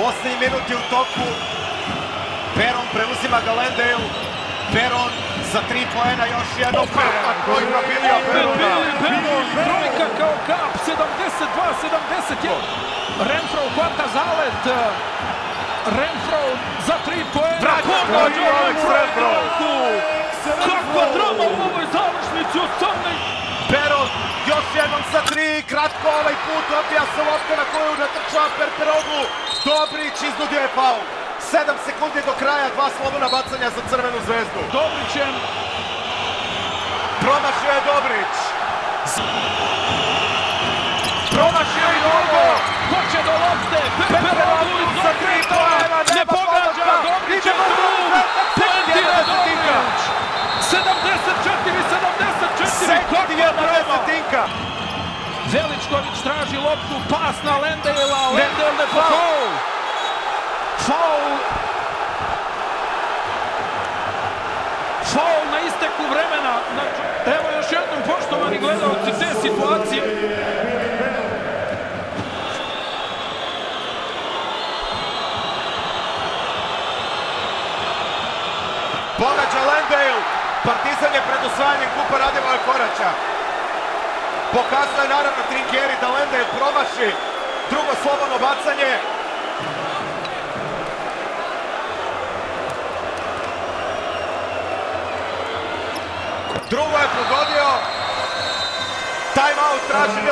Posljednji minut je u toku. Beron preuzima ga Lendejl. Beron za 3 poena još jedno. Koji probili Berona. Trojka kao kap. 72-71. Renfro hvata zalet. Renfro za 3 poena. Drago Jović Renfro. Kako drama u ovoj završnici u Crnoj. Beron još jednom sa 3. Kratko ovaj put odbija se lopta na koju natrčava Perperoglu. Dobrić iznudio je faul. 7 sekundi do kraja, 2 slobodna bacanja za Crvenu zvezdu. Dobrićem. Promašio je Dobrić. Promašio i Longo. Hoće do lopte. Perperoglu za 3 poena. Ne pogađa Dobrića. Poentira Dobrić. 74-74. Sekund je 20. Veličković traži loptu, pas na Lendejla, Lendejl ne faul. Faul na isteku vremena. Evo još jednom, poštovani gledaoci, te situacije. Pogađa Lendejl. Partizan je pred osvajanjem kupa Radivoja Koraća. Pokazao je naravno tri Keri, Talende promaši drugo slobodno bacanje. Drugo je pogodio. Time out tražili.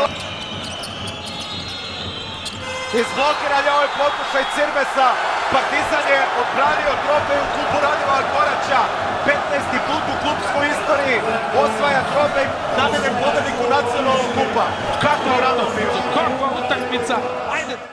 Izblokiran je ovaj pokušaj Cirbesa. Partizan je odbranio trofej u kupu Radivoja Koraća. 15. put u klupskoj istoriji osvaja trofej namenjen pobedniku nacionalnog kupa. Kakva utakmica! Ajde!